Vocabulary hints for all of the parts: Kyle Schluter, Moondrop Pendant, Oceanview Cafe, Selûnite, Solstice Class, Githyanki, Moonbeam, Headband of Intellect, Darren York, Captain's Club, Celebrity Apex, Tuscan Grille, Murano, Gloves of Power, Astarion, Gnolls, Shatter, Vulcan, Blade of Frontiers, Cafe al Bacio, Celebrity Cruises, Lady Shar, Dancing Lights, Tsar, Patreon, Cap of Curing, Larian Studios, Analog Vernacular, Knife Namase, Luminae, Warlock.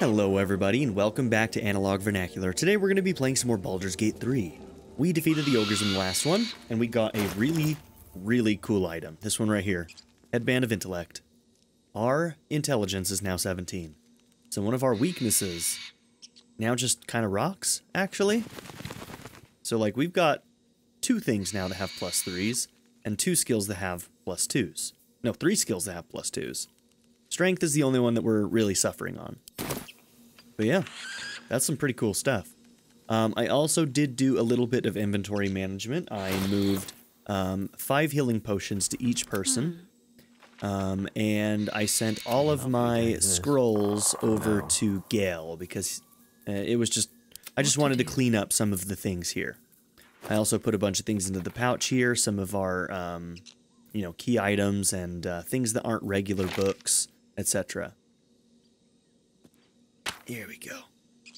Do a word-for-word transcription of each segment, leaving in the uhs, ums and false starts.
Hello everybody and welcome back to Analog Vernacular. Today we're going to be playing some more Baldur's Gate three. We defeated the ogres in the last one, and we got a really, really cool item. This one right here. Headband of Intellect. Our intelligence is now seventeen. So one of our weaknesses now just kind of rocks, actually. So like we've got two things now that have plus threes, and two skills that have plus twos. No, three skills that have plus twos. Strength is the only one that we're really suffering on. But yeah, that's some pretty cool stuff. Um, I also did do a little bit of inventory management. I moved um, five healing potions to each person. Um, and I sent all of my scrolls over to Gale because uh, it was just... I just wanted to clean up some of the things here. I also put a bunch of things into the pouch here. Some of our, um, you know, key items and uh, things that aren't regular books, et cetera. Here we go.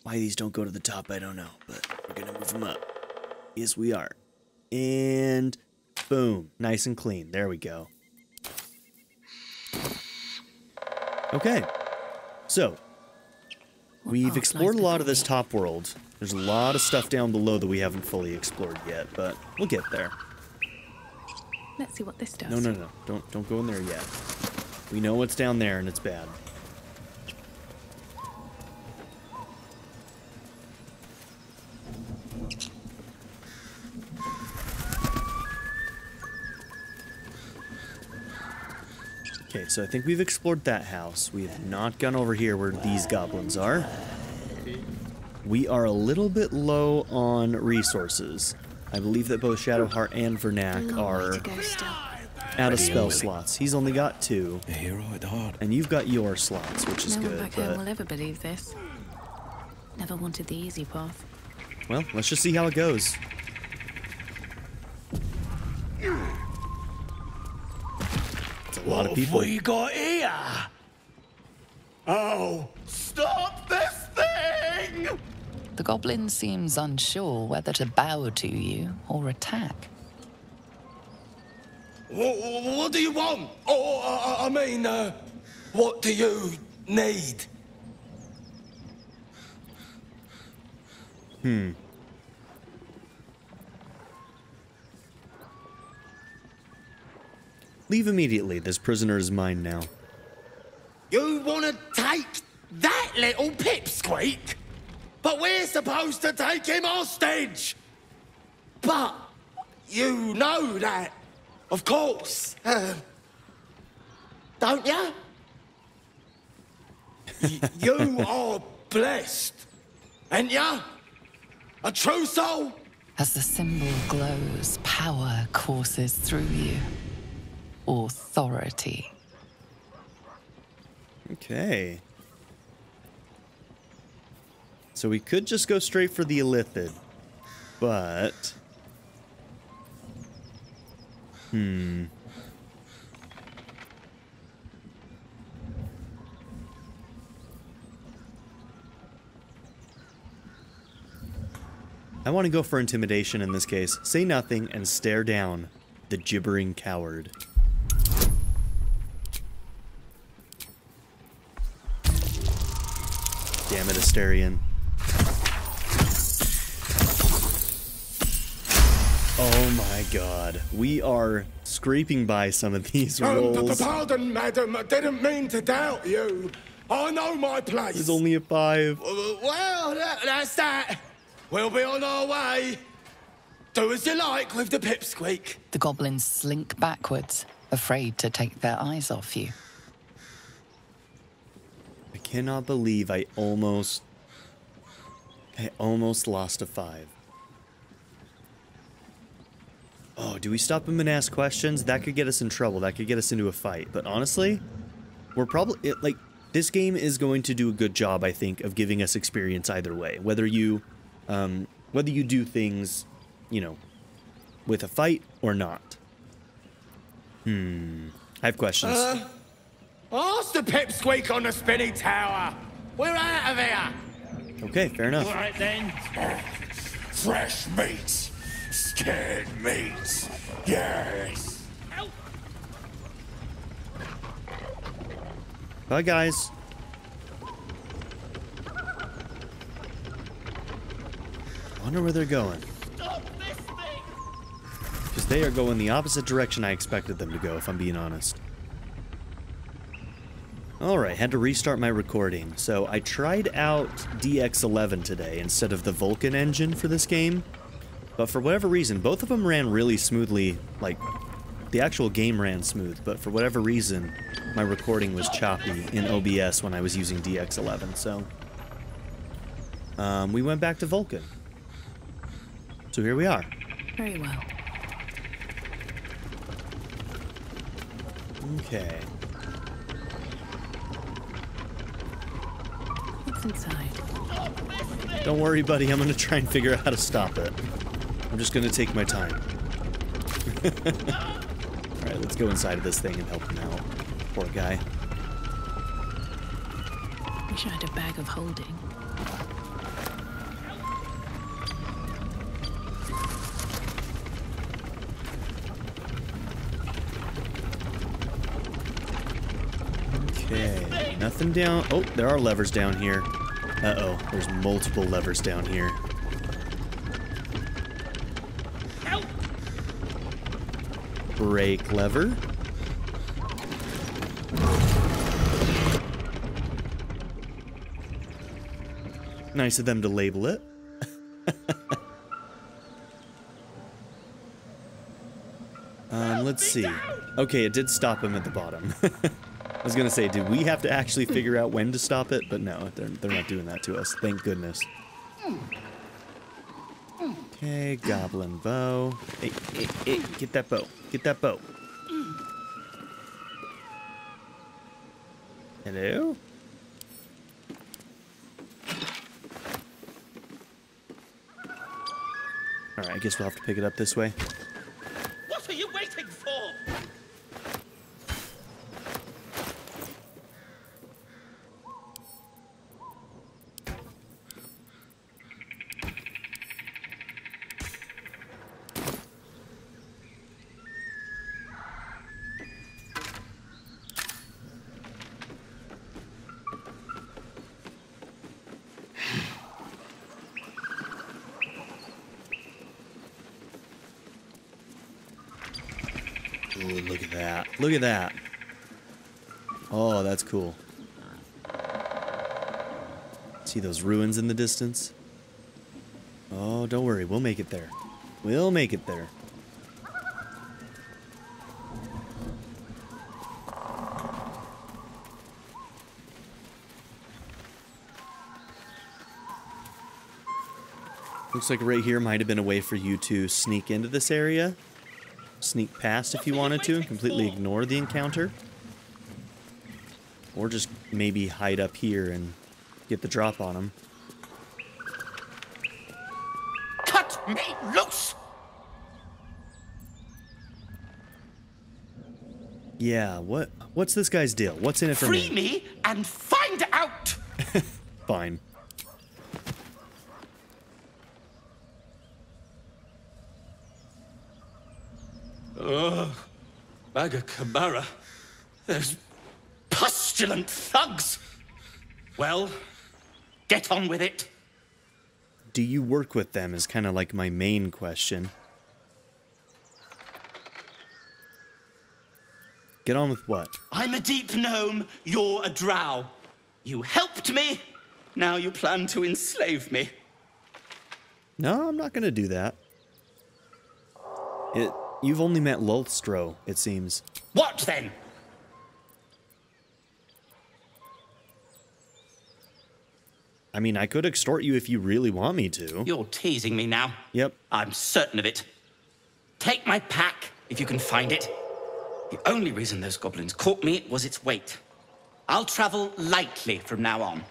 Why these don't go to the top, I don't know, but we're gonna move them up. Yes, we are. And boom, nice and clean. There we go. Okay, so we've explored a lot of this top world. There's a lot of stuff down below that we haven't fully explored yet, but we'll get there. Let's see what this does. No, no, no, don't don't go in there yet. We know what's down there, and it's bad. Okay, so I think we've explored that house. We have not gone over here where these goblins are. We are a little bit low on resources. I believe that both Shadowheart and Vernac are out of spell slots. He's only got two. And you've got your slots, which is good. No one back home will ever believe this. Never wanted the easy path. Well, let's just see how it goes. A lot of people. What have we got here? Oh, stop this thing! The goblin seems unsure whether to bow to you or attack. What, what do you want? Oh, I, I mean, uh, what do you need? Hmm. Leave immediately. This prisoner is mine now. You want to take that little pipsqueak? But we're supposed to take him hostage! But you know that, of course. Uh, don't ya? You are blessed, ain't ya? A true soul? As the symbol glows, power courses through you. Authority. Okay. So we could just go straight for the illithid, but... Hmm. I want to go for intimidation in this case. Say nothing and stare down the gibbering coward. Damn it, Astarion. Oh my god. We are scraping by some of these rolls. Um, pardon, madam. I didn't mean to doubt you. I know my place. There's only a five. Well, that, that's that. We'll be on our way. Do as you like with the pipsqueak. The goblins slink backwards, afraid to take their eyes off you. I cannot believe I almost, I almost lost a five. Oh, do we stop him and ask questions? That could get us in trouble. That could get us into a fight. But honestly, we're probably, it, like, this game is going to do a good job, I think, of giving us experience either way. Whether you, um, whether you do things, you know, with a fight or not. Hmm. I have questions. Uh. Ask the pipsqueak on the spinny tower. We're out of here. Okay, fair enough. All right then. Fresh meats, scared meats. Yes. Ow. Bye, guys. Wonder where they're going. Stop this thing! Because they are going the opposite direction I expected them to go, if I'm being honest. Alright, had to restart my recording. So I tried out D X eleven today instead of the Vulcan engine for this game. But for whatever reason, both of them ran really smoothly. Like, the actual game ran smooth, but for whatever reason, my recording was choppy in O B S when I was using D X eleven, so... Um, we went back to Vulcan. So here we are. Very well. Okay. What's inside? Don't worry, buddy. I'm going to try and figure out how to stop it. I'm just going to take my time. Alright, let's go inside of this thing and help him out. Poor guy. Wish I had a bag of holding. Okay, nothing down. Oh, there are levers down here. Uh-oh, there's multiple levers down here. Help! Brake lever. Nice of them to label it. um, let's see. Okay, it did stop him at the bottom. I was gonna say, did we have to actually figure out when to stop it? But no, they're, they're not doing that to us. Thank goodness. Okay, goblin bow. Hey, hey, hey, get that bow. Get that bow. Hello? Alright, I guess we'll have to pick it up this way. What are you waiting for? Look at that. Oh, that's cool. See those ruins in the distance? Oh, don't worry. We'll make it there. We'll make it there. Looks like right here might have been a way for you to sneak into this area. Sneak past if you wanted to and completely ignore the encounter. Or just maybe hide up here and get the drop on him. Cut me loose! Yeah, what? What's this guy's deal? What's in it for me? Free me and find out! Fine. Ugh, bag of Kamara. Those pustulant thugs! Well, get on with it. Do you work with them is kind of like my main question. Get on with what? I'm a deep gnome, you're a drow. You helped me, now you plan to enslave me. No, I'm not going to do that. It... You've only met Lulthstro, it seems. What then? I mean, I could extort you if you really want me to. You're teasing me now. Yep. I'm certain of it. Take my pack, if you can find it. The only reason those goblins caught me was its weight. I'll travel lightly from now on.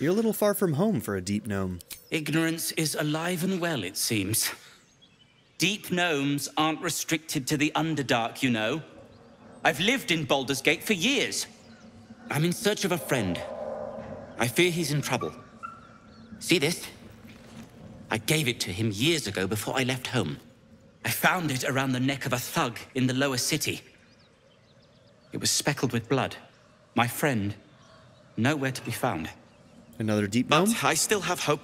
You're a little far from home for a deep gnome. Ignorance is alive and well, it seems. Deep gnomes aren't restricted to the Underdark, you know. I've lived in Baldur's Gate for years. I'm in search of a friend. I fear he's in trouble. See this? I gave it to him years ago before I left home. I found it around the neck of a thug in the lower city. It was speckled with blood. My friend, nowhere to be found. Another deep gnome? But I still have hope.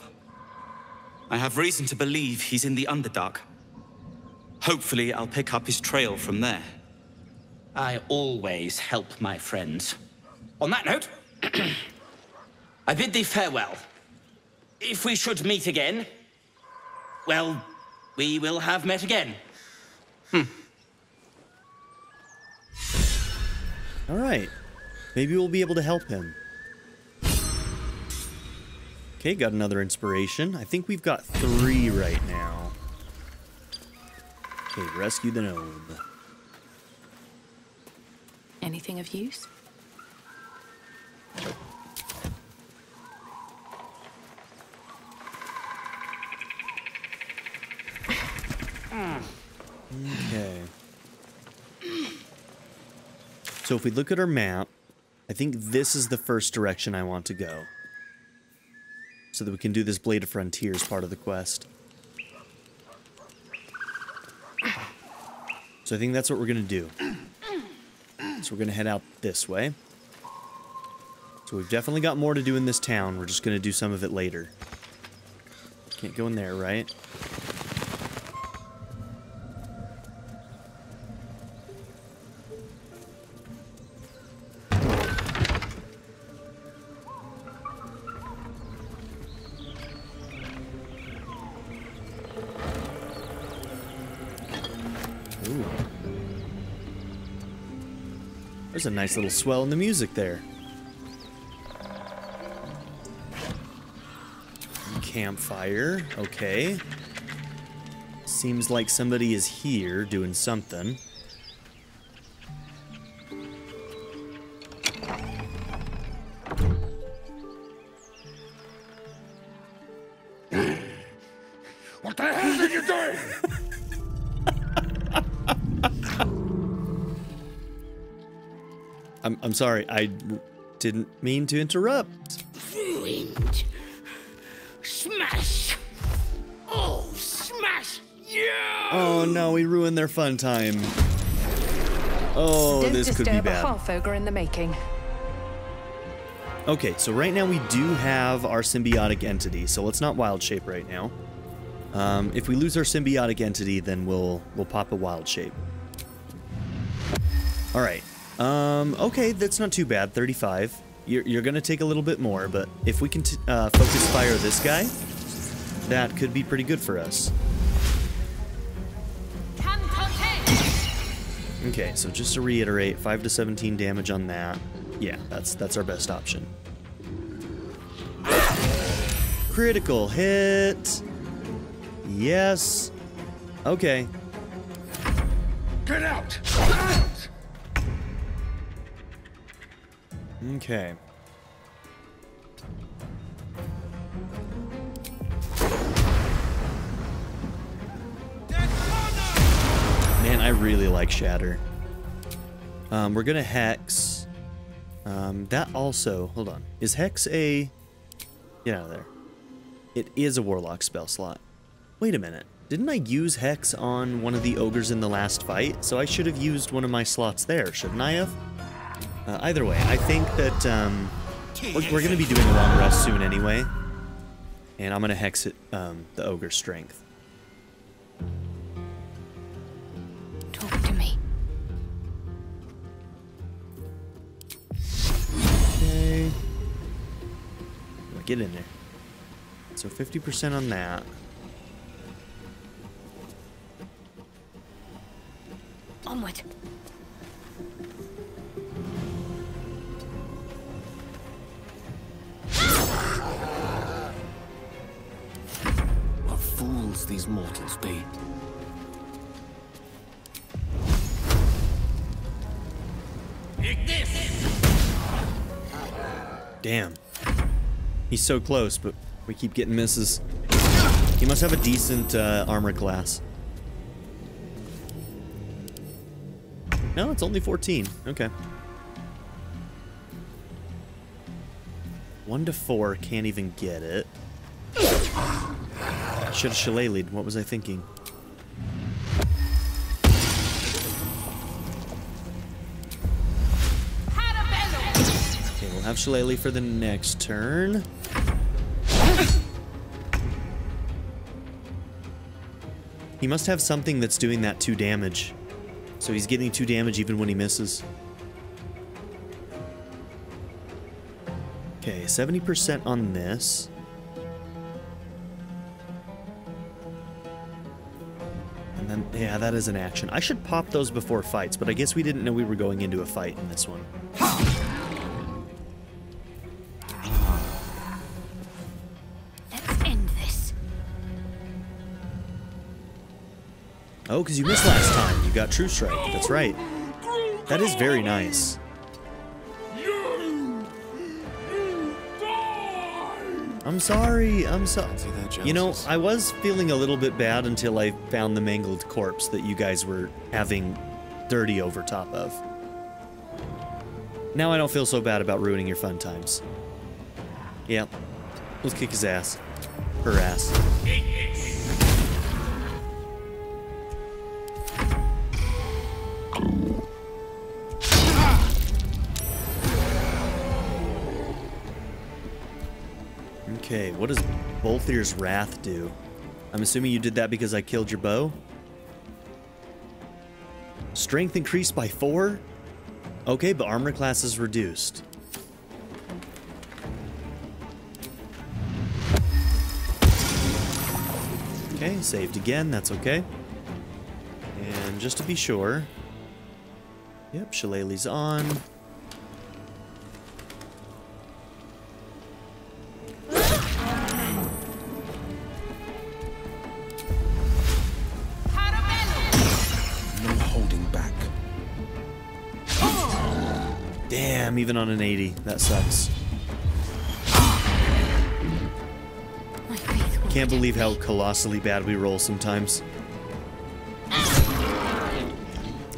I have reason to believe he's in the Underdark. Hopefully, I'll pick up his trail from there. I always help my friends. On that note, I bid thee farewell. If we should meet again, well, we will have met again. Hmm. All right. Maybe we'll be able to help him. Okay, got another inspiration. I think we've got three right now. Okay, rescue the gnome. Anything of use? Okay. So if we look at our map, I think this is the first direction I want to go. So that we can do this Blade of Frontiers part of the quest. So I think that's what we're going to do. So we're going to head out this way. So we've definitely got more to do in this town. We're just going to do some of it later. Can't go in there, right? A nice little swell in the music there. Campfire. Okay. Seems like somebody is here doing something. What the hell are you doing? I'm, I'm sorry, I didn't mean to interrupt. Ruined. Smash. Oh, smash. Yeah. Oh, no, we ruined their fun time. Oh, Don't this could be bad. Don't disturb a half-ogre in the making. Okay, so right now we do have our symbiotic entity, so let's not wild shape right now. Um, if we lose our symbiotic entity, then we'll, we'll pop a wild shape. All right. Um, okay, that's not too bad, thirty-five. You're, you're gonna take a little bit more, but if we can t uh, focus fire this guy, that could be pretty good for us. Okay, so just to reiterate, five to seventeen damage on that. Yeah, that's, that's our best option. Critical hit! Yes! Okay. Get out! Okay. Man, I really like Shatter. Um, we're gonna Hex. Um, that also... Hold on. Is Hex a... Get out of there. It is a Warlock spell slot. Wait a minute. Didn't I use Hex on one of the ogres in the last fight? So I should have used one of my slots there, shouldn't I have? Uh, either way, I think that um, we're, we're going to be doing a long rest soon anyway. And I'm going to hex it, um, the ogre strength. Talk to me. Okay. Get in there. So fifty percent on that. Onward. These mortals be. Damn. He's so close, but we keep getting misses. He must have a decent uh, armor class. No, it's only fourteen. Okay. One to four can't even get it. Should have shillelagh'd. What was I thinking? Okay, we'll have shillelagh for the next turn. He must have something that's doing that two damage. So he's getting two damage even when he misses. Okay, seventy percent on this. And then, yeah, that is an action. I should pop those before fights, but I guess we didn't know we were going into a fight in this one. Oh, because you missed last time. You got True Strike. That's right. That is very nice. I'm sorry. I'm sorry. You know, I was feeling a little bit bad until I found the mangled corpse that you guys were having dirty over top of. Now I don't feel so bad about ruining your fun times. Yep. Yeah. Let's kick his ass. Her ass. Okay, what does Bolthir's Wrath do? I'm assuming you did that because I killed your bow? Strength increased by four? Okay, but armor class is reduced. Okay, saved again, that's okay. And just to be sure... Yep, Shillelagh's on. I'm even on an eighty. That sucks. Can't believe how colossally bad we roll sometimes.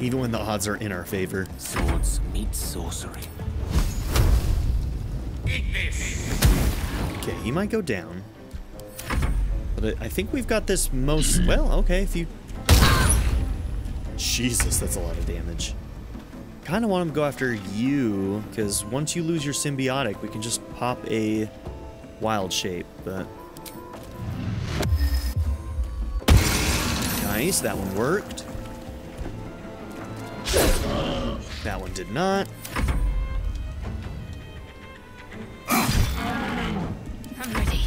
Even when the odds are in our favor. Swords meet sorcery. Okay, he might go down. But I think we've got this most... Well, okay, if you... Jesus, that's a lot of damage. Kind of want him to go after you, because once you lose your symbiotic, we can just pop a wild shape, but... Nice, that one worked. That one did not. I'm ready.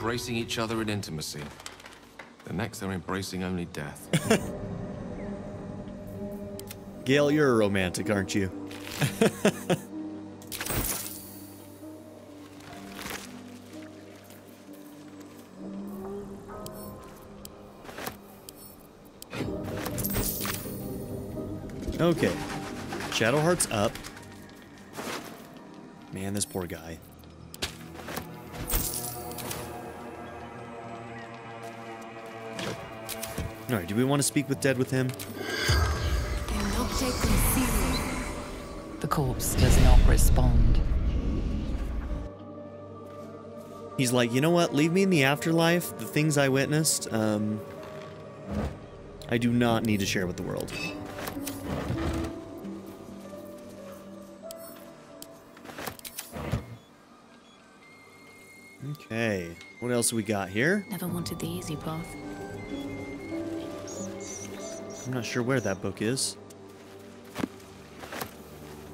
Embracing each other in intimacy. The next they're embracing only death. Gale, you're a romantic, aren't you? Okay. Shadowheart's up. Man, this poor guy. Alright, do we want to speak with dead with him? The corpse does not respond. He's like, you know what? Leave me in the afterlife. The things I witnessed, um... I do not need to share with the world. Okay. What else we got here? Never wanted the easy path. I'm not sure where that book is.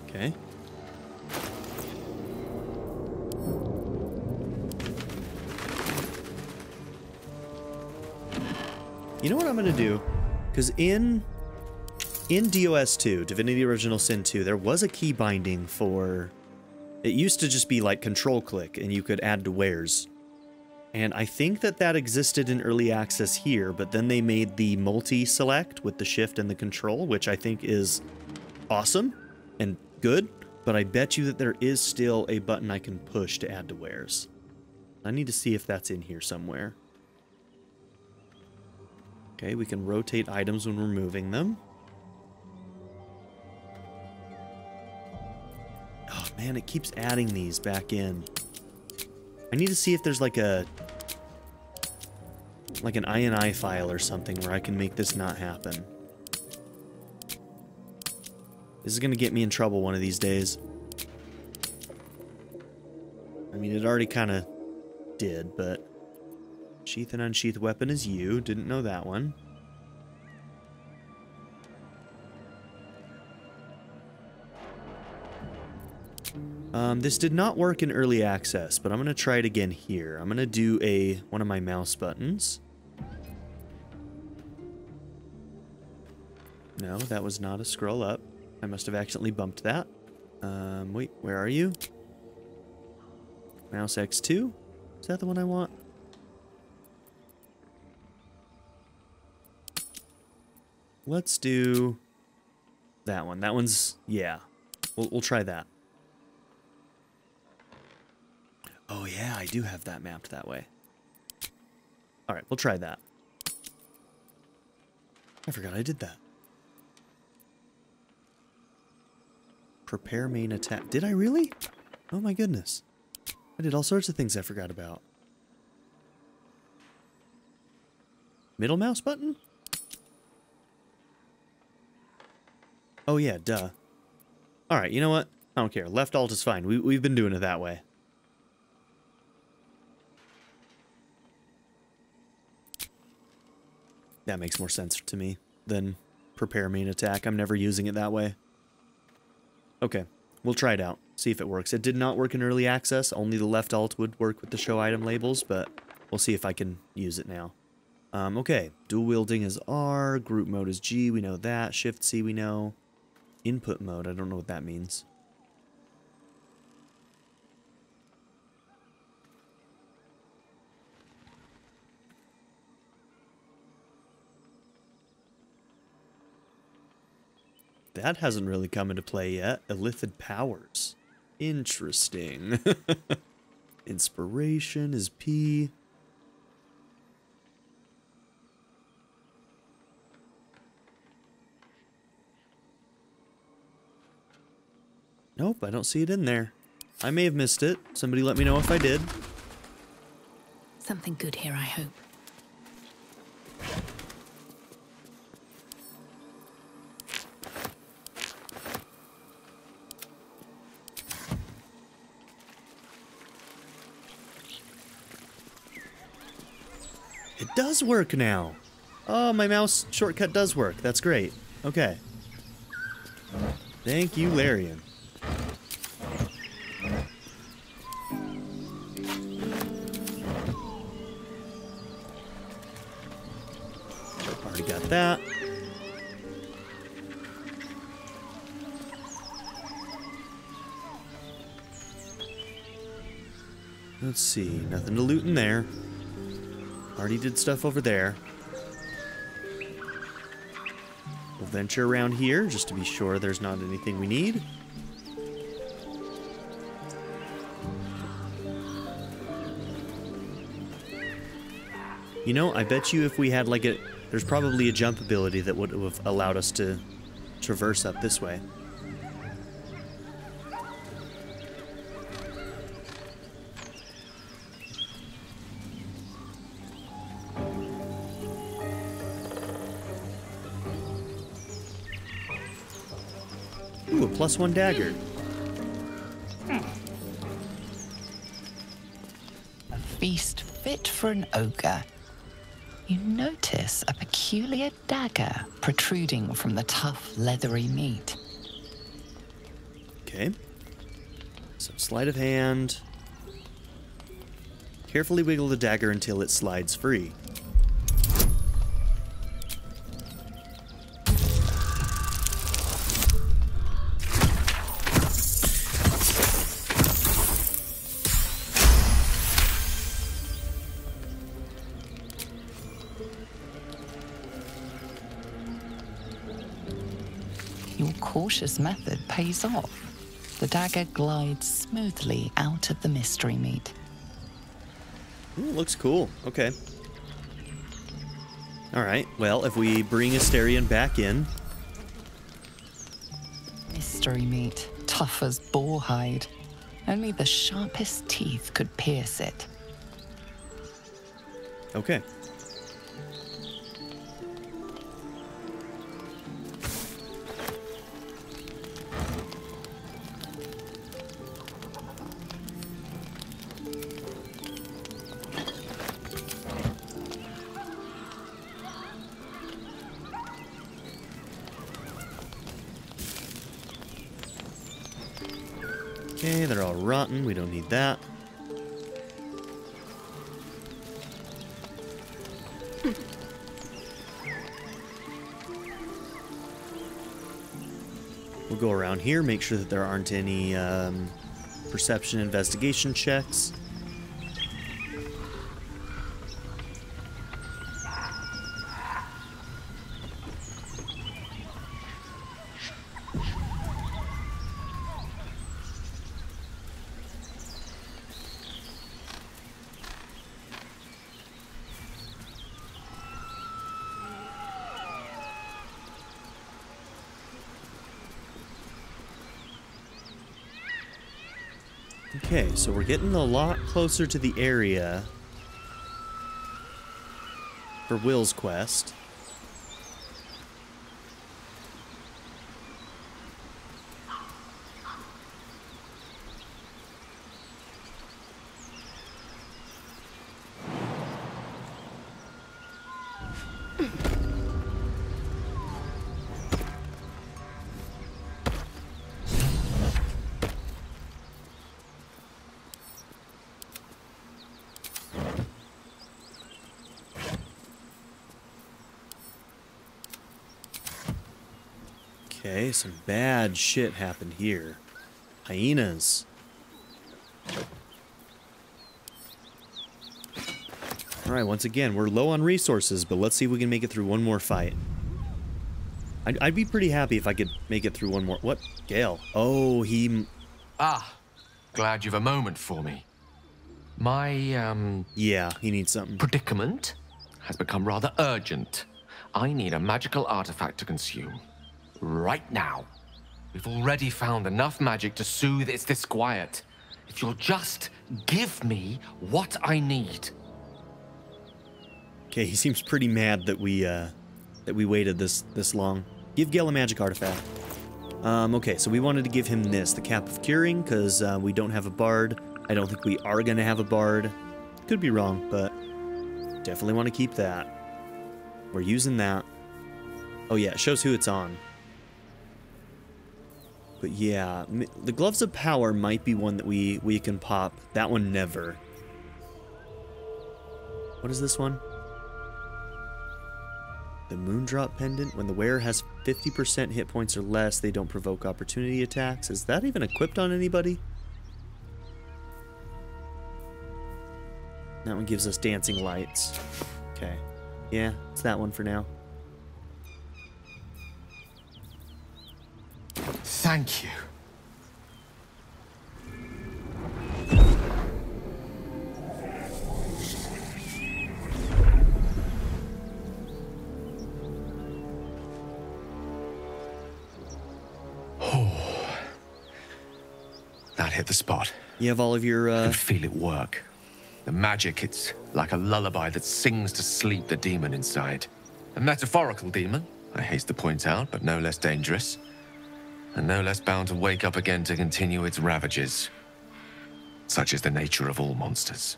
Okay. You know what I'm gonna do? Because in in D O S two, Divinity Original Sin two, there was a key binding for... It used to just be like control click and you could add to wares. And I think that that existed in early access here, but then they made the multi-select with the shift and the control, which I think is awesome and good, but I bet you that there is still a button I can push to add to wares. I need to see if that's in here somewhere. Okay, we can rotate items when we're moving them. Oh man, it keeps adding these back in. I need to see if there's like a like an I N I file or something where I can make this not happen. This is gonna get me in trouble one of these days. I mean, it already kind of did, but... Sheath and unsheath weapon is you. Didn't know that one. Um, this did not work in early access, but I'm gonna try it again here. I'm gonna do a one of my mouse buttons. No, that was not a scroll up. I must have accidentally bumped that. Um, wait, where are you? Mouse X two? Is that the one I want? Let's do that one. That one's, yeah. We'll, we'll try that. Oh yeah, I do have that mapped that way. Alright, we'll try that. I forgot I did that. Prepare main attack. Did I really? Oh my goodness. I did all sorts of things I forgot about. Middle mouse button? Oh yeah, duh. Alright, you know what? I don't care. Left alt is fine. We, we've been doing it that way. That makes more sense to me than prepare main attack. I'm never using it that way. Okay, we'll try it out. See if it works. It did not work in early access. Only the left alt would work with the show item labels, but we'll see if I can use it now. Um, okay, dual wielding is R. Group mode is G. We know that. Shift C we know. Input mode. I don't know what that means. That hasn't really come into play yet. Illithid powers. Interesting. Inspiration is P. Nope, I don't see it in there. I may have missed it. Somebody let me know if I did. Something good here, I hope. It does work now. Oh, my mouse shortcut does work. That's great. Okay. Thank you, Larian. Already got that. Let's see. Nothing to loot in there. Already did stuff over there. We'll venture around here just to be sure there's not anything we need. You know, I bet you if we had like a... There's probably a jump ability that would have allowed us to traverse up this way. Plus one dagger. A feast fit for an ogre. You notice a peculiar dagger protruding from the tough, leathery meat. Okay. So sleight of hand. Carefully wiggle the dagger until it slides free. Cautious method pays off. The dagger glides smoothly out of the mystery meat. Ooh, looks cool. Okay. Alright, well, if we bring Astarion back in... Mystery meat, tough as boar hide. Only the sharpest teeth could pierce it. Okay. Okay, they're all rotten. We don't need that. We'll go around here, make sure that there aren't any um, perception investigation checks. Okay, so we're getting a lot closer to the area for Will's quest. Okay, some bad shit happened here. Hyenas. Alright, once again, we're low on resources, but let's see if we can make it through one more fight. I'd, I'd be pretty happy if I could make it through one more... What? Gale. Oh, he... Ah, glad you've a moment for me. My, um... yeah, he needs something. Predicament has become rather urgent. I need a magical artifact to consume. Right now. We've already found enough magic to soothe its disquiet. If you'll just give me what I need. Okay, he seems pretty mad that we uh, that we waited this this long. Give Gale a magic artifact. Um, okay, so we wanted to give him this, the Cap of Curing, because uh, we don't have a bard. I don't think we are going to have a bard. Could be wrong, but definitely want to keep that. We're using that. Oh yeah, it shows who it's on. But yeah, the Gloves of Power might be one that we, we can pop. That one never. What is this one? The Moondrop Pendant. When the wearer has fifty percent hit points or less, they don't provoke opportunity attacks. Is that even equipped on anybody? That one gives us Dancing Lights. Okay. Yeah, it's that one for now. Thank you. Oh, that hit the spot. You have all of your... Uh... I can feel it work. The magic, it's like a lullaby that sings to sleep the demon inside. A metaphorical demon, I haste to point out, but no less dangerous. And no less bound to wake up again to continue its ravages. Such is the nature of all monsters.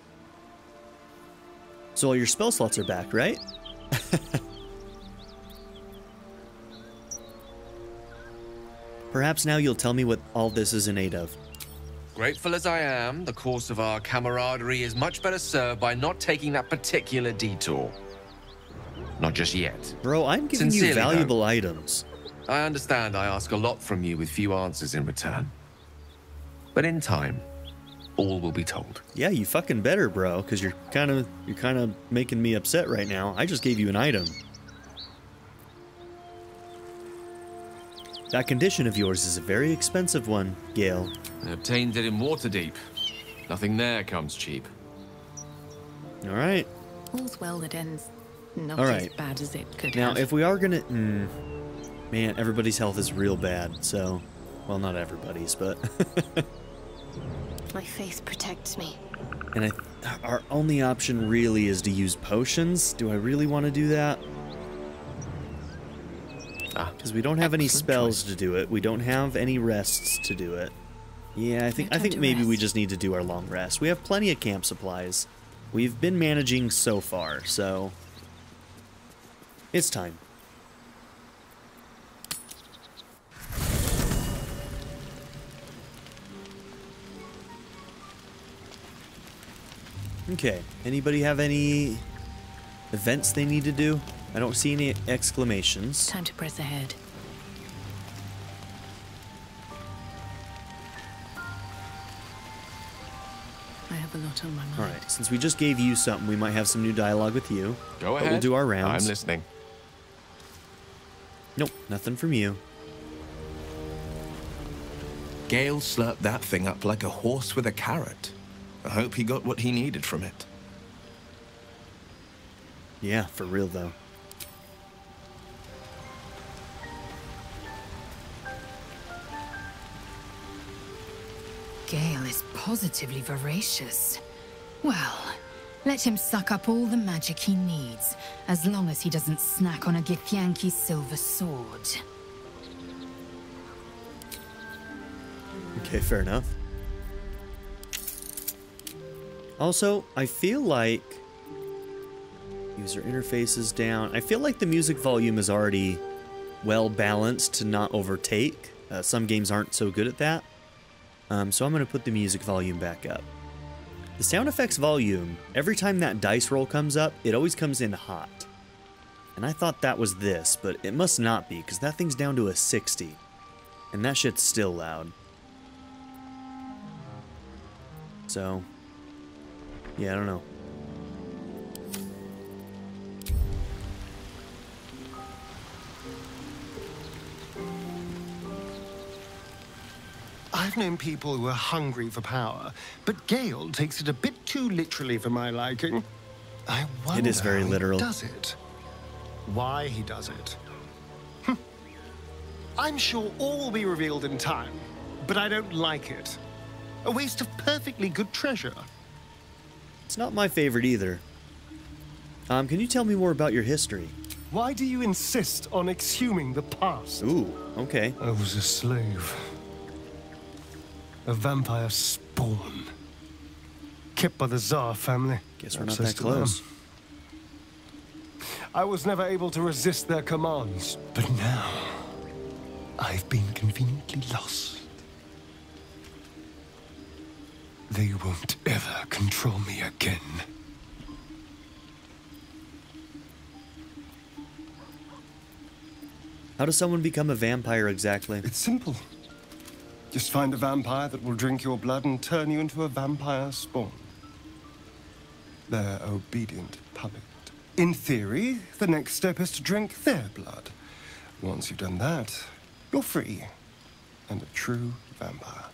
So all your spell slots are back, right? Perhaps now you'll tell me what all this is in aid of. Grateful as I am, the course of our camaraderie is much better served by not taking that particular detour. Not just yet. Bro, I'm giving Sincerely, you valuable though, items. I understand I ask a lot from you with few answers in return. But in time, all will be told. Yeah, you fucking better, bro, because you're kind of you're kind of making me upset right now. I just gave you an item. That condition of yours is a very expensive one, Gale. I obtained it in Waterdeep. Nothing there comes cheap. All right. All's well that ends. Not all right. As bad as it could now, have. If we are gonna, mm, man, everybody's health is real bad. So, well, not everybody's, but my faith protects me. And I, our only option really is to use potions. Do I really want to do that? Ah, because we don't have any spells choice. to do it. We don't have any rests to do it. Yeah, I think I think maybe rest. we just need to do our long rest. We have plenty of camp supplies. We've been managing so far, so it's time. Okay, anybody have any events they need to do? I don't see any exclamations. Time to press ahead. I have a lot on my mind. All right, since we just gave you something, we might have some new dialogue with you. Go ahead. But we'll do our rounds. I'm listening. Nope, nothing from you. Gale slurped that thing up like a horse with a carrot. I hope he got what he needed from it. Yeah, for real, though. Gale is positively voracious. Well, let him suck up all the magic he needs, as long as he doesn't snack on a Githyanki silver sword. Okay, fair enough. Also, I feel like... user interface is down. I feel like the music volume is already well balanced to not overtake. Uh, some games aren't so good at that. Um, so I'm going to put the music volume back up. The sound effects volume, every time that dice roll comes up, it always comes in hot. And I thought that was this, but it must not be, because that thing's down to a sixty. And that shit's still loud. So, yeah, I don't know. I've known people who are hungry for power, but Gale takes it a bit too literally for my liking. I wonder it is very literal. How he does it? Why he does it? Hm. I'm sure all will be revealed in time, but I don't like it. A waste of perfectly good treasure. It's not my favorite either. Um, can you tell me more about your history? Why do you insist on exhuming the past? Ooh, okay. I was a slave. A vampire spawn. Kept by the Tsar family. Guess we're not that close. I was never able to resist their commands. But now, I've been conveniently lost. They won't ever control me again. How does someone become a vampire exactly? It's simple. Just find a vampire that will drink your blood and turn you into a vampire spawn. Their obedient puppet. In theory, the next step is to drink their blood. Once you've done that, you're free and a true vampire.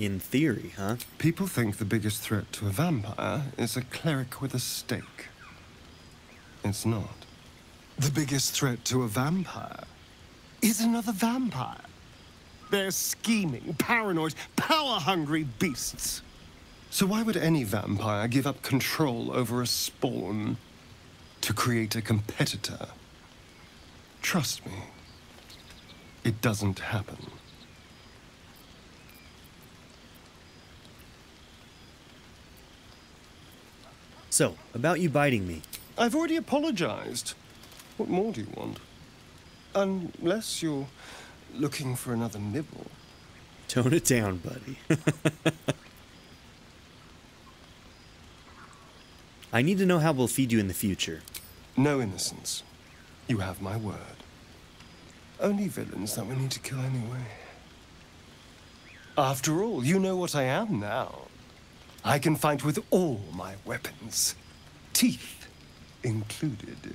In theory, huh? People think the biggest threat to a vampire is a cleric with a stake. It's not. The biggest threat to a vampire is another vampire. They're scheming, paranoid, power-hungry beasts. So why would any vampire give up control over a spawn to create a competitor? Trust me, it doesn't happen. So, about you biting me. I've already apologized. What more do you want? Unless you're looking for another nibble. Tone it down, buddy. I need to know how we'll feed you in the future. No innocence. You have my word. Only villains that we need to kill anyway. After all, you know what I am now. I can fight with all my weapons. Teeth included.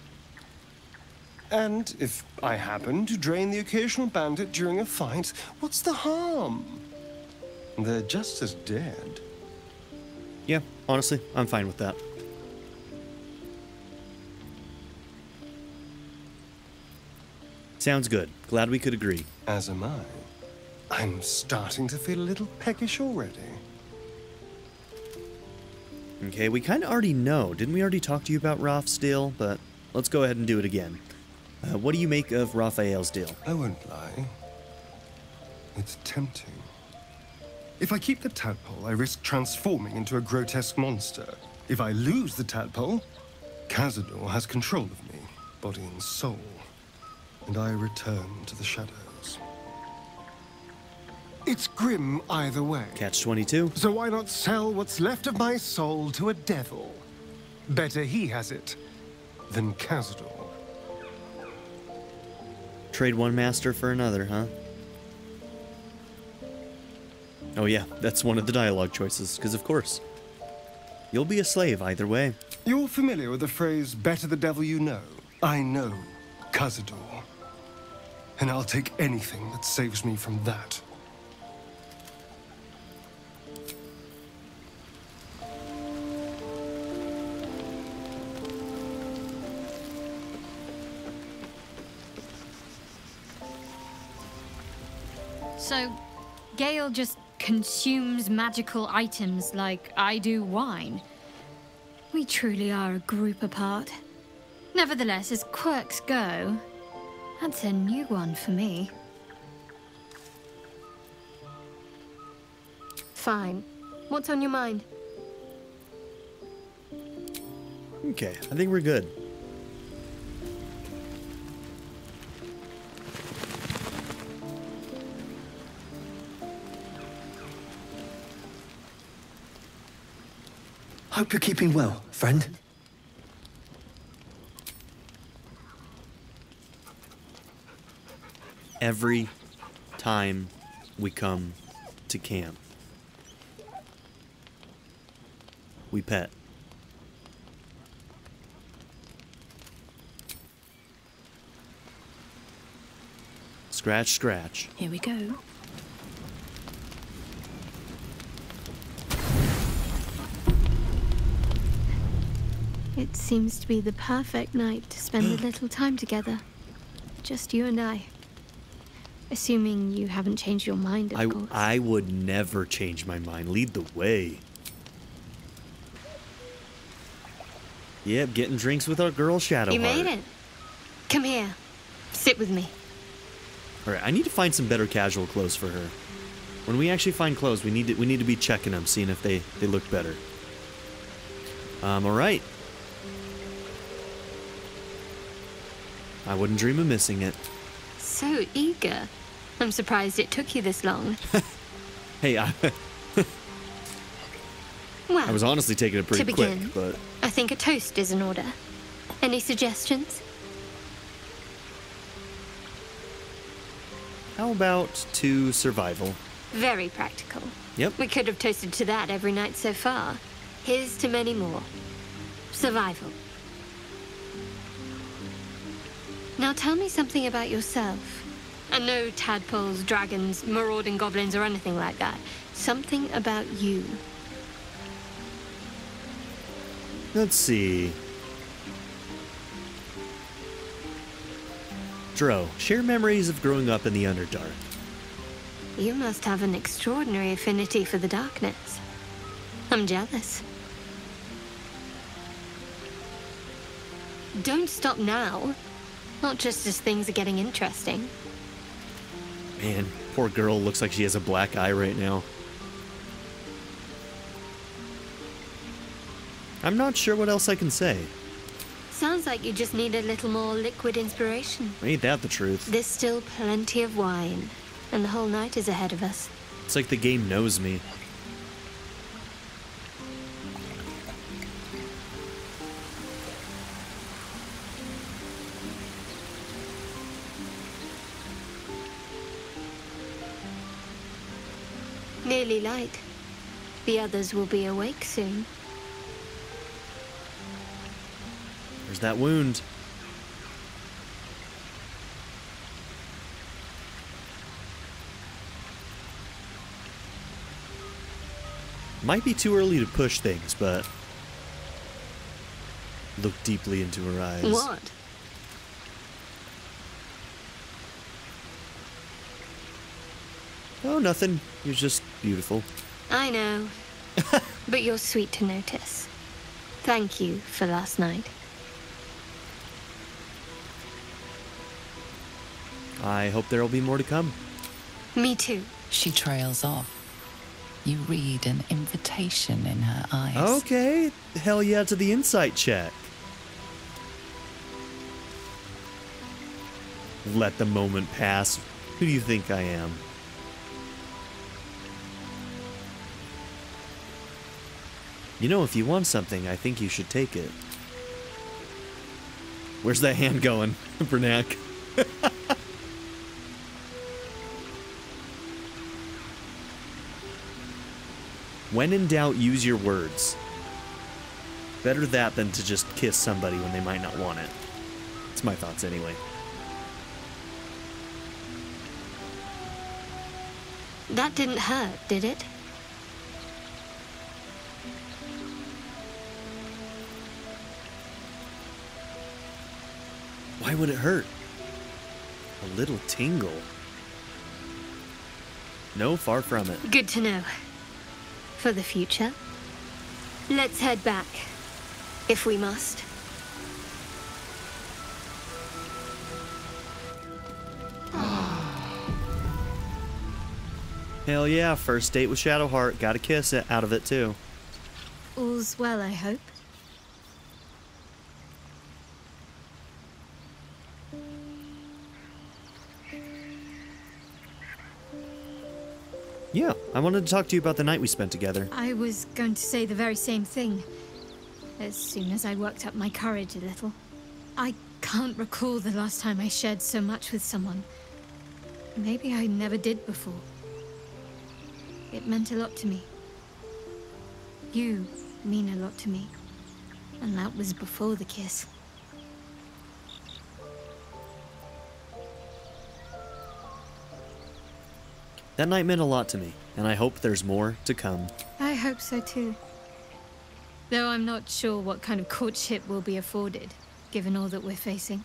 And if I happen to drain the occasional bandit during a fight, what's the harm? They're just as dead. Yeah, honestly, I'm fine with that. Sounds good. Glad we could agree. As am I. I'm starting to feel a little peckish already. Okay, we kind of already know. Didn't we already talk to you about Roth's deal? But let's go ahead and do it again. Uh, what do you make of Raphael's deal? I won't lie. It's tempting. If I keep the tadpole, I risk transforming into a grotesque monster. If I lose the tadpole, Cazador has control of me, body and soul, and I return to the shadows. It's grim either way. catch twenty-two. So why not sell what's left of my soul to a devil? Better he has it than Cazador. Trade one master for another, huh? Oh yeah, that's one of the dialogue choices, because of course. You'll be a slave either way. You're familiar with the phrase, better the devil you know. I know Cazador. And I'll take anything that saves me from that. So, Gale just consumes magical items like I do wine. We truly are a group apart. Nevertheless, as quirks go, that's a new one for me. Fine. What's on your mind? Okay, I think we're good. Hope you're keeping well, friend. Every time we come to camp, we pet. Scratch, scratch. Here we go. It seems to be the perfect night to spend a little time together. Just you and I. Assuming you haven't changed your mind, of I, course. I would never change my mind. Lead the way. Yep, getting drinks with our girl Shadowheart. You made it. Come here. Sit with me. Alright, I need to find some better casual clothes for her. When we actually find clothes, we need to, we need to be checking them, seeing if they, they look better. Um, alright. I wouldn't dream of missing it. So eager. I'm surprised it took you this long. Hey, I... well, I was honestly taking it pretty to begin, quick, but... I think a toast is in order. Any suggestions? How about to survival? Very practical. Yep. We could have toasted to that every night so far. Here's to many more. Survival. Now tell me something about yourself. And no tadpoles, dragons, marauding goblins, or anything like that. Something about you. Let's see. Drow, share memories of growing up in the Underdark. You must have an extraordinary affinity for the darkness. I'm jealous. Don't stop now. Not just as things are getting interesting. Man, poor girl looks like she has a black eye right now. I'm not sure what else I can say. Sounds like you just need a little more liquid inspiration. Ain't that the truth? There's still plenty of wine, and the whole night is ahead of us. It's like the game knows me. Nearly light. The others will be awake soon. There's that wound. Might be too early to push things, but look deeply into her eyes. What? Oh, nothing. You're just beautiful. I know. But you're sweet to notice. Thank you for last night. I hope there'll be more to come. Me too. She trails off. You read an invitation in her eyes. Okay. Hell yeah to the insight check. Let the moment pass. Who do you think I am? You know, if you want something, I think you should take it. Where's that hand going, Vernac? When in doubt, use your words. Better that than to just kiss somebody when they might not want it. It's my thoughts anyway. That didn't hurt, did it? Why would it hurt? A little tingle. No, far from it. Good to know. For the future. Let's head back, if we must. Hell yeah, first date with Shadowheart. Got a kiss out of it, too. All's well, I hope. Yeah, I wanted to talk to you about the night we spent together. I was going to say the very same thing, as soon as I worked up my courage a little. I can't recall the last time I shared so much with someone. Maybe I never did before. It meant a lot to me. You mean a lot to me. And that was before the kiss. That night meant a lot to me, and I hope there's more to come. I hope so too. Though I'm not sure what kind of courtship will be afforded, given all that we're facing.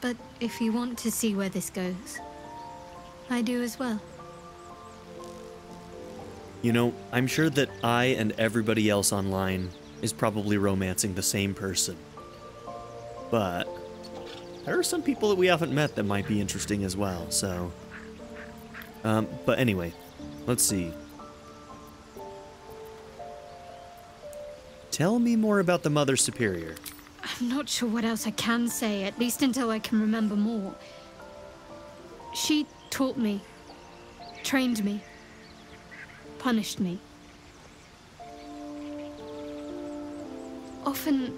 But if you want to see where this goes, I do as well. You know, I'm sure that I and everybody else online is probably romancing the same person. But there are some people that we haven't met that might be interesting as well, so... Um, but anyway, let's see. Tell me more about the Mother Superior. I'm not sure what else I can say, at least until I can remember more. She taught me, trained me, punished me. Often,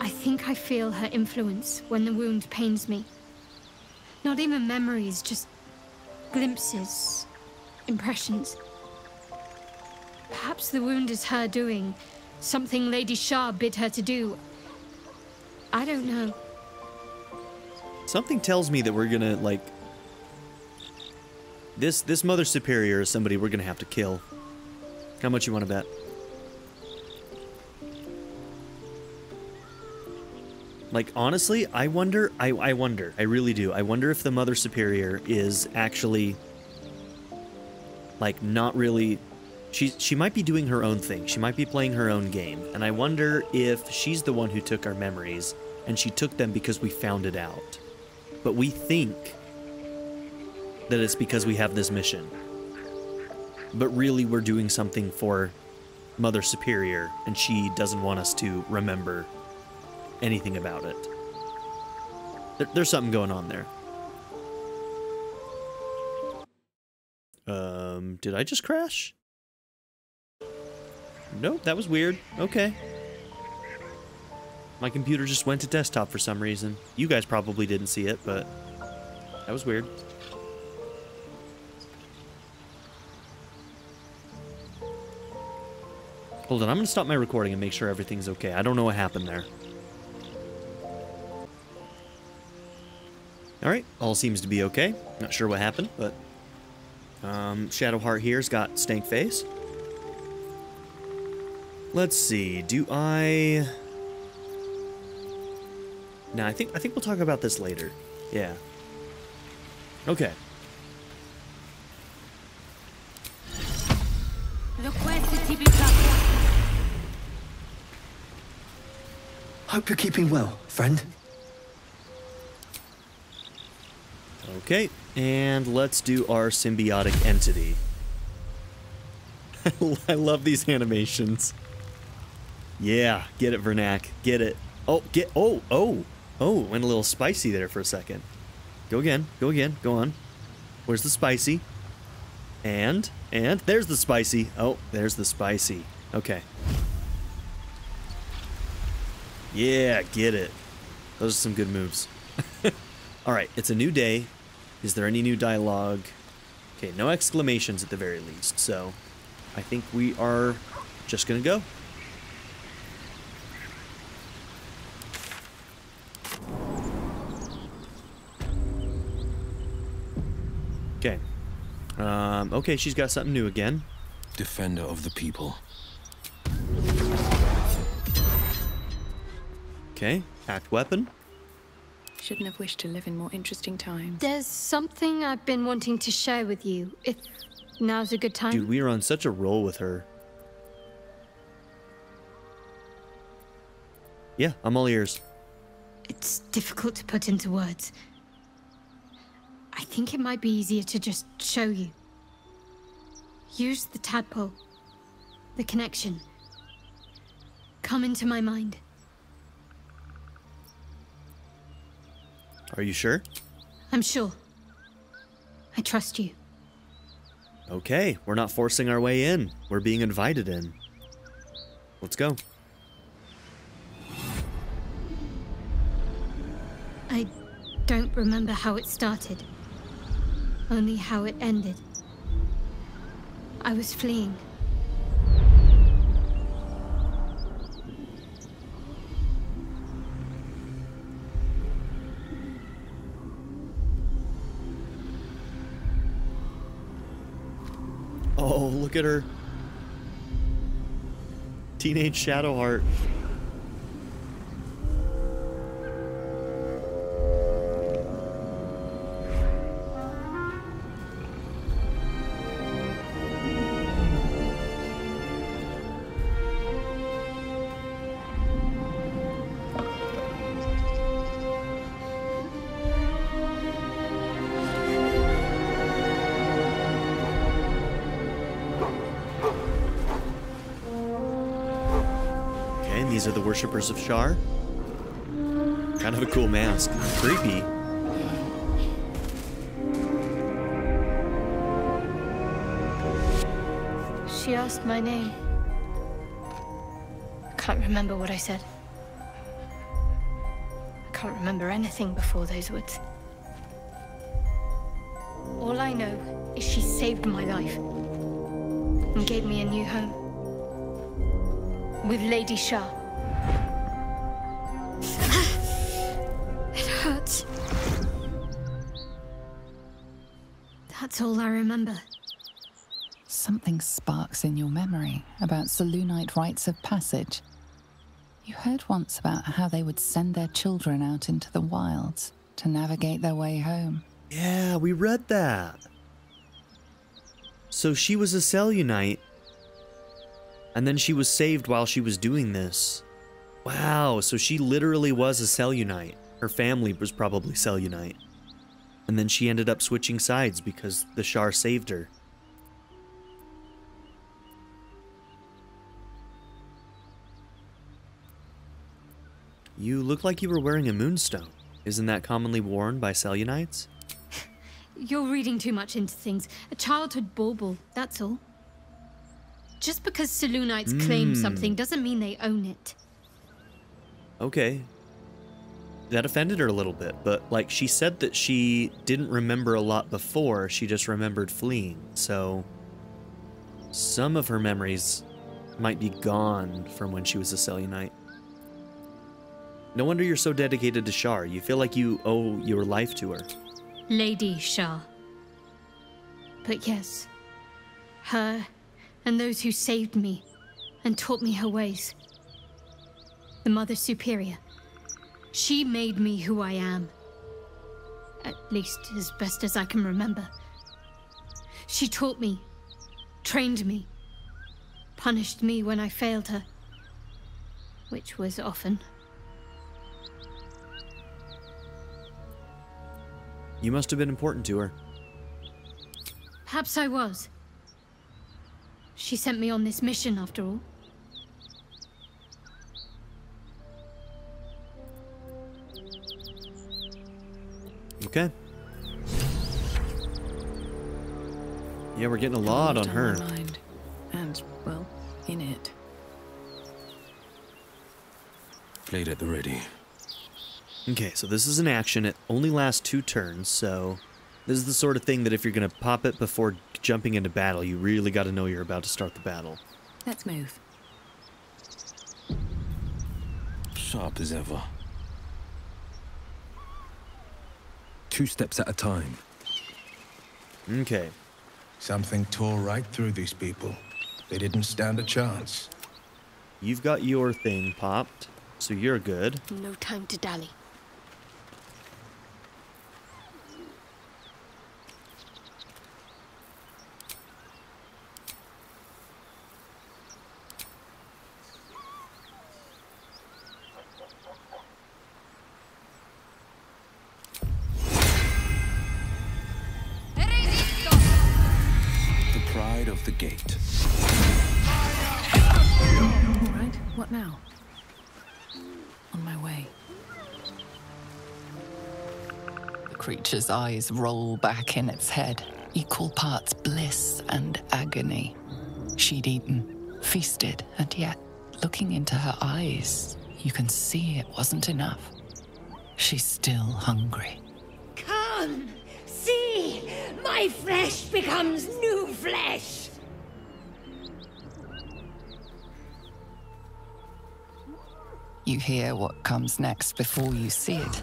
I think I feel her influence when the wound pains me. Not even memories, just... glimpses, impressions. Perhaps the wound is her doing, something Lady Shar bid her to do. I don't know. Something tells me that we're gonna, like... This, this Mother Superior is somebody we're gonna have to kill. How much you wanna bet? Like, honestly, I wonder, I, I wonder, I really do. I wonder if the Mother Superior is actually, like, not really, she, she might be doing her own thing. She might be playing her own game. And I wonder if she's the one who took our memories, and she took them because we found it out. But we think that it's because we have this mission. But really, we're doing something for Mother Superior, and she doesn't want us to remember anything about it. There, there's something going on there. Um, did I just crash? Nope, that was weird. Okay. My computer just went to desktop for some reason. You guys probably didn't see it, but that was weird. Hold on, I'm gonna stop my recording and make sure everything's okay. I don't know what happened there. Alright, all seems to be okay. Not sure what happened, but... Um, Shadowheart here's got stank face. Let's see, do I... No, I think I think we'll talk about this later. Yeah. Okay. Hope you're keeping well, friend. Okay, and let's do our symbiotic entity. I love these animations. Yeah, get it, Vernac. Get it. Oh, get. Oh, oh, oh. Went a little spicy there for a second. Go again. Go again. Go on. Where's the spicy? And and there's the spicy. Oh, there's the spicy. Okay. Yeah, get it. Those are some good moves. All right, it's a new day. Is there any new dialogue? Okay, no exclamations at the very least. So, I think we are just gonna go. Okay. Um, okay, she's got something new again. Defender of the people. Okay, act weapon. Shouldn't have wished to live in more interesting times. There's something I've been wanting to share with you. If now's a good time. Dude, we are on such a roll with her. Yeah, I'm all ears. It's difficult to put into words. I think it might be easier to just show you. Use the tadpole. The connection. Come into my mind. Are you sure? I'm sure. I trust you. Okay, we're not forcing our way in. We're being invited in. Let's go. I don't remember how it started. Only how it ended. I was fleeing. Oh, look at her. Teenage Shadowheart. These are the worshippers of Shar. Kind of a cool mask. Creepy. She asked my name. I can't remember what I said. I can't remember anything before those words. All I know is she saved my life and gave me a new home with Lady Shar. That's all I remember. Something sparks in your memory about Selûnite rites of passage. You heard once about how they would send their children out into the wilds to navigate their way home. Yeah, we read that. So she was a Selûnite, and then she was saved while she was doing this. Wow, so she literally was a Selûnite. Her family was probably Selûnite. And then she ended up switching sides because the Shar saved her. You look like you were wearing a moonstone. Isn't that commonly worn by Selûnites? You're reading too much into things. A childhood bauble, that's all. Just because Selûnites mm. claim something doesn't mean they own it. Okay. That offended her a little bit, but like she said that she didn't remember a lot before, she just remembered fleeing, so some of her memories might be gone from when she was a Selûnite. No wonder you're so dedicated to Shar. You feel like you owe your life to her. Lady Shar. But yes, her and those who saved me and taught me her ways. The Mother Superior. She made me who I am. At least as best as I can remember. She taught me, trained me, punished me when I failed her, which was often. You must have been important to her. Perhaps I was. She sent me on this mission, after all. Okay. Yeah, we're getting a lot on her. Mind. And, well, in it. Played at the ready. Okay, so this is an action. It only lasts two turns, so this is the sort of thing that if you're going to pop it before jumping into battle, you really got to know you're about to start the battle. Let's move. Sharp as ever. Two steps at a time. Okay. Something tore right through these people. They didn't stand a chance. You've got your thing popped, so you're good. No time to dally. Creature's eyes roll back in its head, equal parts bliss and agony. She'd eaten, feasted, and yet, looking into her eyes, you can see it wasn't enough. She's still hungry. Come, see, my flesh becomes new flesh. You hear what comes next before you see it.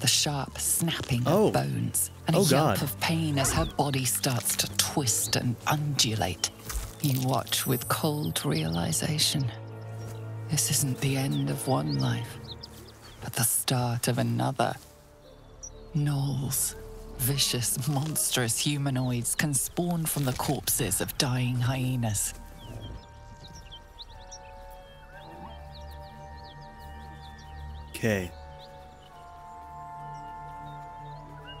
The sharp snapping oh. of bones, and oh a yelp God. of pain as her body starts to twist and undulate. You watch with cold realization. This isn't the end of one life, but the start of another. Gnolls, vicious, monstrous humanoids, can spawn from the corpses of dying hyenas. Okay.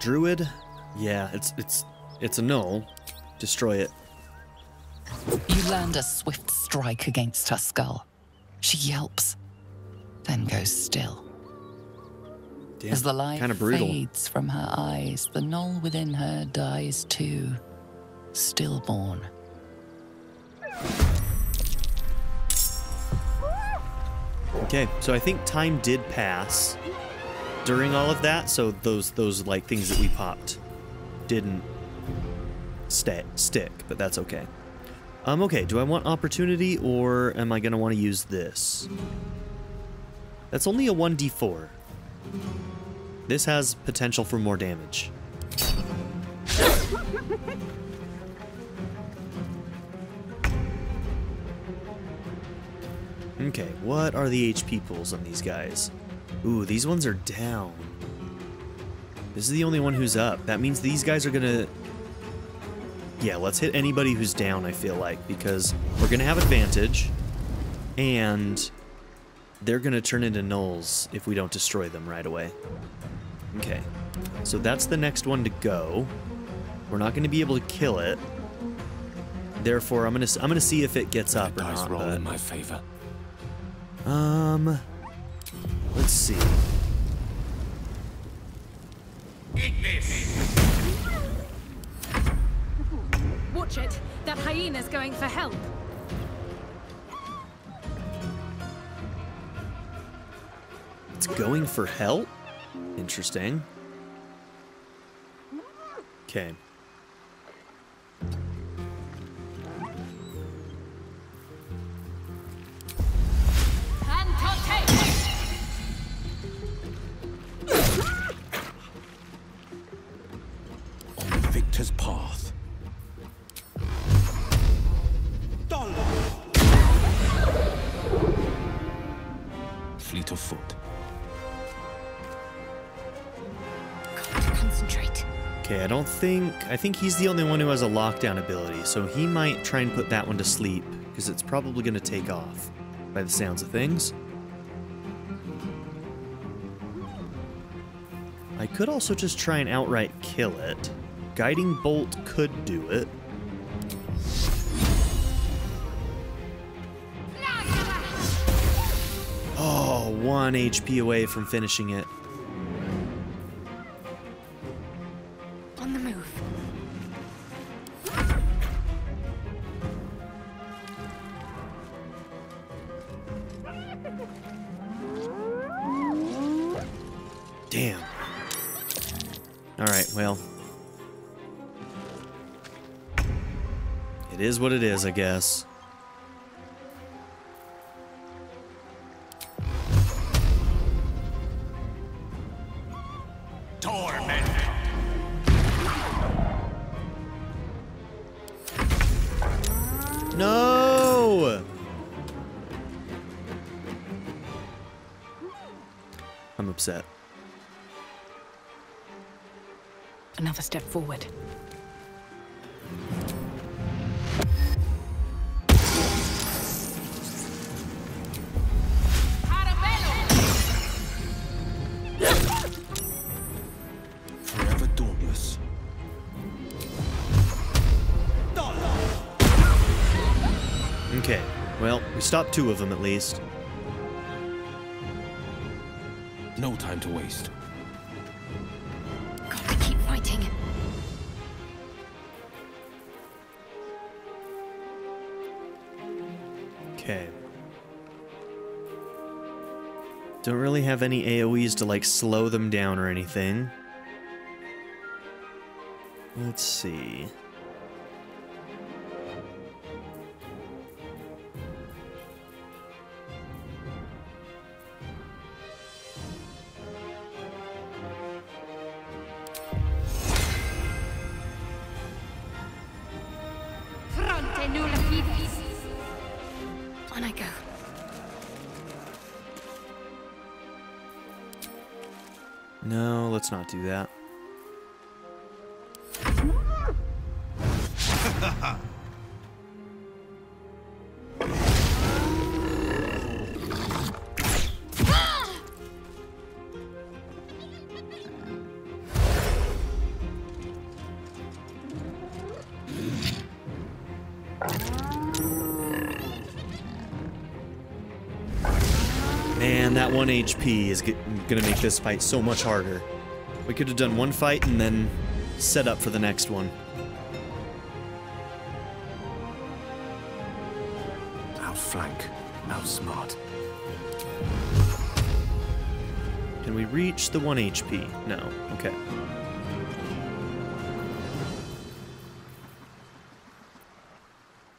Druid? Yeah, it's it's it's a gnoll. Destroy it. You land a swift strike against her skull. She yelps, then goes still. Damn, as the light fades from her eyes, the gnoll within her dies too, stillborn. Okay, so I think time did pass during all of that, so those those like things that we popped didn't st stick, but that's okay. Um, okay, do I want opportunity or am I gonna want to use this? That's only a one d four. This has potential for more damage. Okay, what are the H P pools on these guys? Ooh, these ones are down. This is the only one who's up. That means these guys are gonna... Yeah, let's hit anybody who's down, I feel like, because we're gonna have advantage, and they're gonna turn into gnolls if we don't destroy them right away. Okay, so that's the next one to go. We're not gonna be able to kill it. Therefore, I'm gonna I'm gonna see if it gets up or not. Dice roll in my favor. Um. Let's see. Watch it. That hyena's going for help. It's going for help? Interesting. Okay. Path. fleet of foot. Concentrate. Okay, I don't think... I think he's the only one who has a lockdown ability, so he might try and put that one to sleep, because it's probably going to take off, by the sounds of things. I could also just try and outright kill it. Guiding Bolt could do it. Oh, one H P away from finishing it. On the move. Damn. All right, well. It is what it is, I guess. No! I'm upset. Another step forward. Stop two of them at least. No time to waste. Gotta keep fighting. Okay. Don't really have any AoEs to like slow them down or anything. Let's see. Not do that. Man, that one H P is g- gonna make this fight so much harder. We could have done one fight and then set up for the next one. Outflank, outsmart. Can we reach the one H P? No. Okay.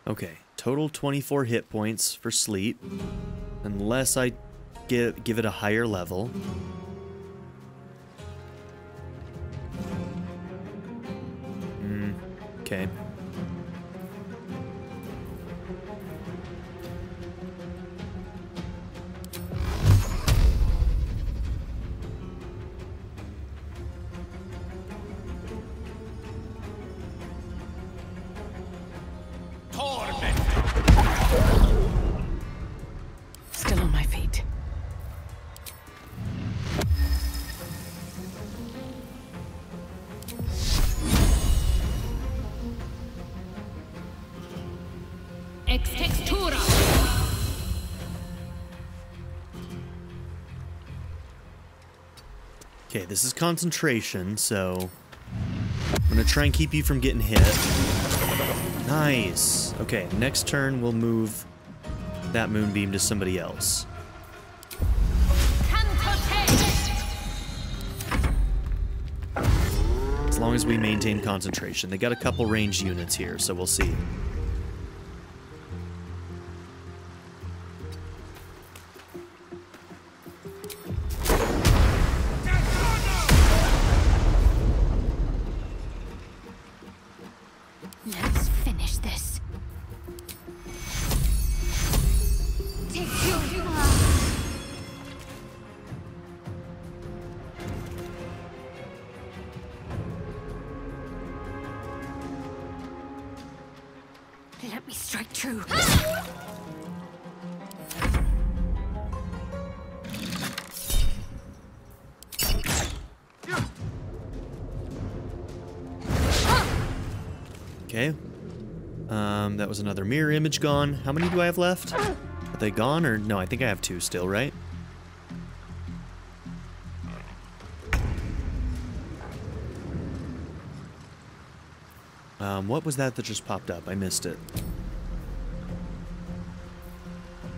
Okay. Total twenty-four hit points for sleep, unless I give give it a higher level. Okay. Still on my feet. Okay, this is concentration, so I'm gonna try and keep you from getting hit. Nice. Okay, next turn we'll move that moonbeam to somebody else. As long as we maintain concentration. They got a couple ranged units here, so we'll see. Let me strike true. Okay. Um, that was another mirror image gone. How many do I have left? Are they gone or no? I think I have two still, right? Um, what was that that just popped up? I missed it.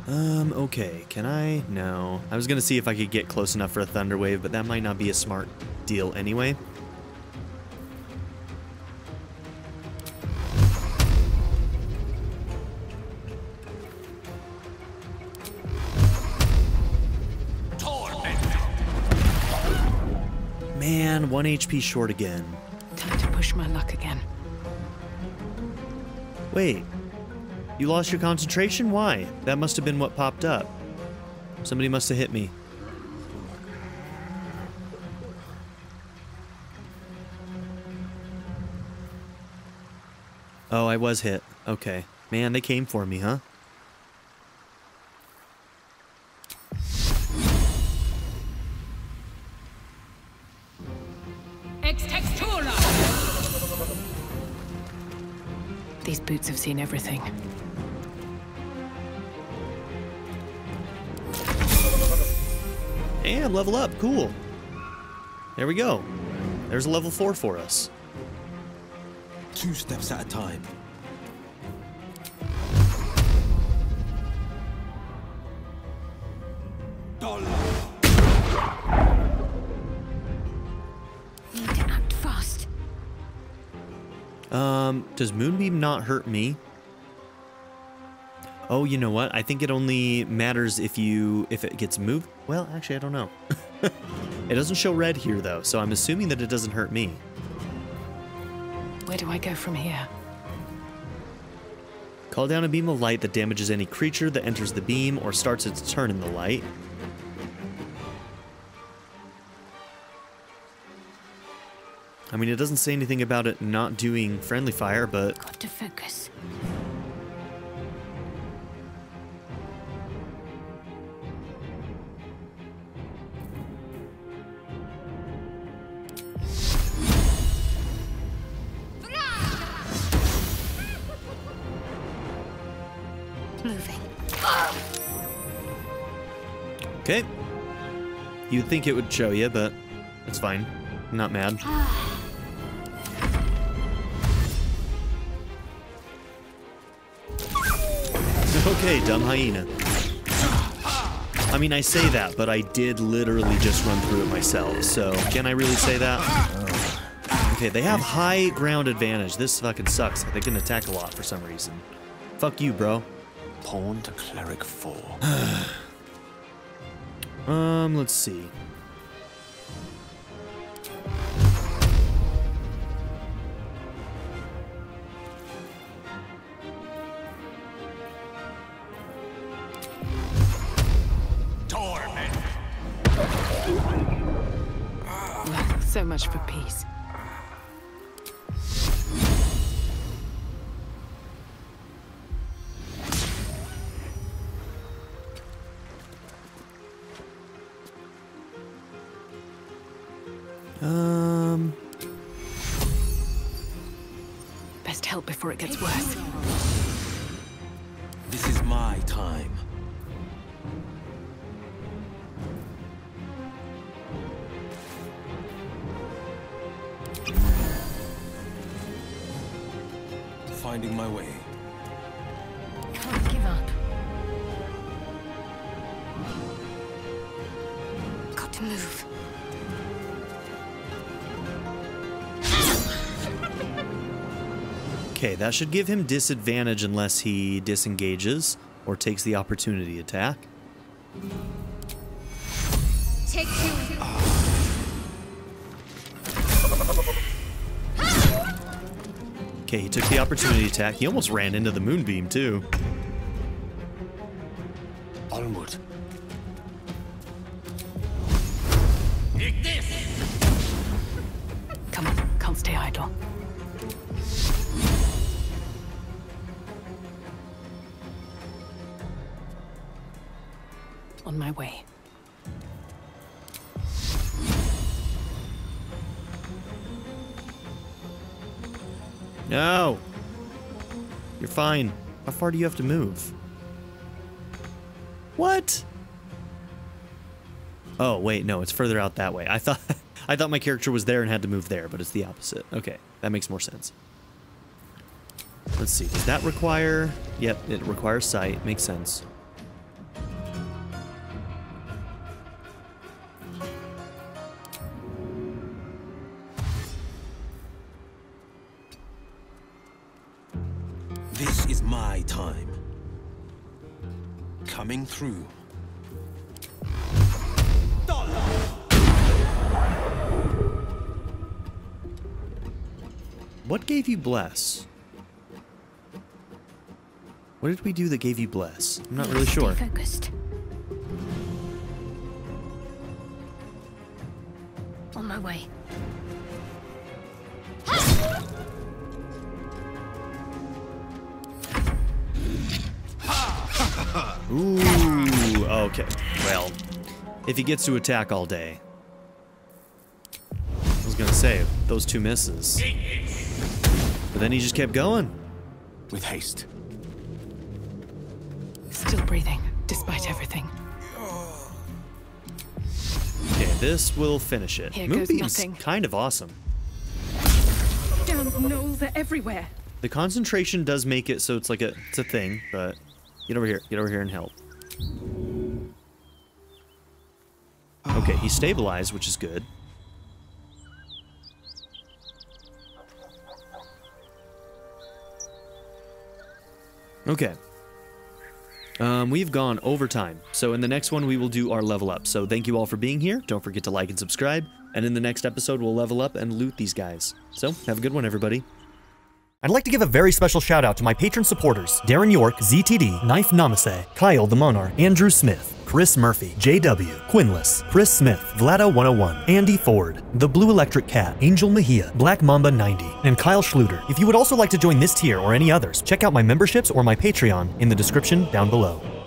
Um, okay. Can I? No. I was gonna see if I could get close enough for a thunder wave, but that might not be a smart deal anyway. Man, one H P short again. Time to push my luck again. Wait, you lost your concentration? Why? That must have been what popped up. Somebody must have hit me. Oh, I was hit. Okay. Man, they came for me, huh? Boots have seen everything. And level up, cool. There we go. There's a level four for us. Two steps at a time. Um, does Moonbeam not hurt me? Oh, you know what? I think it only matters if you, if it gets moved. Well, actually, I don't know. It doesn't show red here, though, so I'm assuming that it doesn't hurt me. Where do I go from here? Call down a beam of light that damages any creature that enters the beam or starts its turn in the light. I mean, it doesn't say anything about it not doing friendly fire, but... Got to focus. Moving. Okay. You'd think it would show you, but it's fine. I'm not mad. Okay, dumb hyena. I mean, I say that, but I did literally just run through it myself, so can I really say that? Okay, they have high ground advantage. This fucking sucks. They can attack a lot for some reason. Fuck you, bro. Pawn to cleric four. um, let's see. So much for peace. Um. Best help before it gets worse. This is my time. Finding my way. Can't give up. Got to move. Okay, that should give him disadvantage unless he disengages or takes the opportunity attack. Take two. He took the opportunity attack. He almost ran into the moonbeam, too. Onward. Come on, can't stay idle. on my way. No! You're fine. How far do you have to move? What? Oh, wait, no, it's further out that way. I thought I thought my character was there and had to move there, but it's the opposite. Okay, that makes more sense. Let's see, does that require... Yep, it requires sight. Makes sense. This is my time. Coming through. What gave you bless? What did we do that gave you bless? I'm not really sure. Stay focused. On my way. Ooh, okay. Well, if he gets to attack all day. I was gonna say, those two misses. But then he just kept going. With haste. Still breathing, despite everything. Okay, this will finish it. Moonbeam's kind of awesome. Damn gnolls, they're everywhere. The concentration does make it so it's like a it's a thing, but get over here, get over here and help. Okay, he's stabilized, which is good. Okay. Um, we've gone over time, so in the next one we will do our level up. So thank you all for being here. Don't forget to like and subscribe. And in the next episode we'll level up and loot these guys. So have a good one, everybody. I'd like to give a very special shout out to my patron supporters, Darren York, Z T D, Knife Namase, Kyle the Monarch, Andrew Smith, Chris Murphy, J W, Quinless, Chris Smith, Vlada one oh one, Andy Ford, The Blue Electric Cat, Angel Mejia, Black Mamba ninety, and Kyle Schluter. If you would also like to join this tier or any others, check out my memberships or my Patreon in the description down below.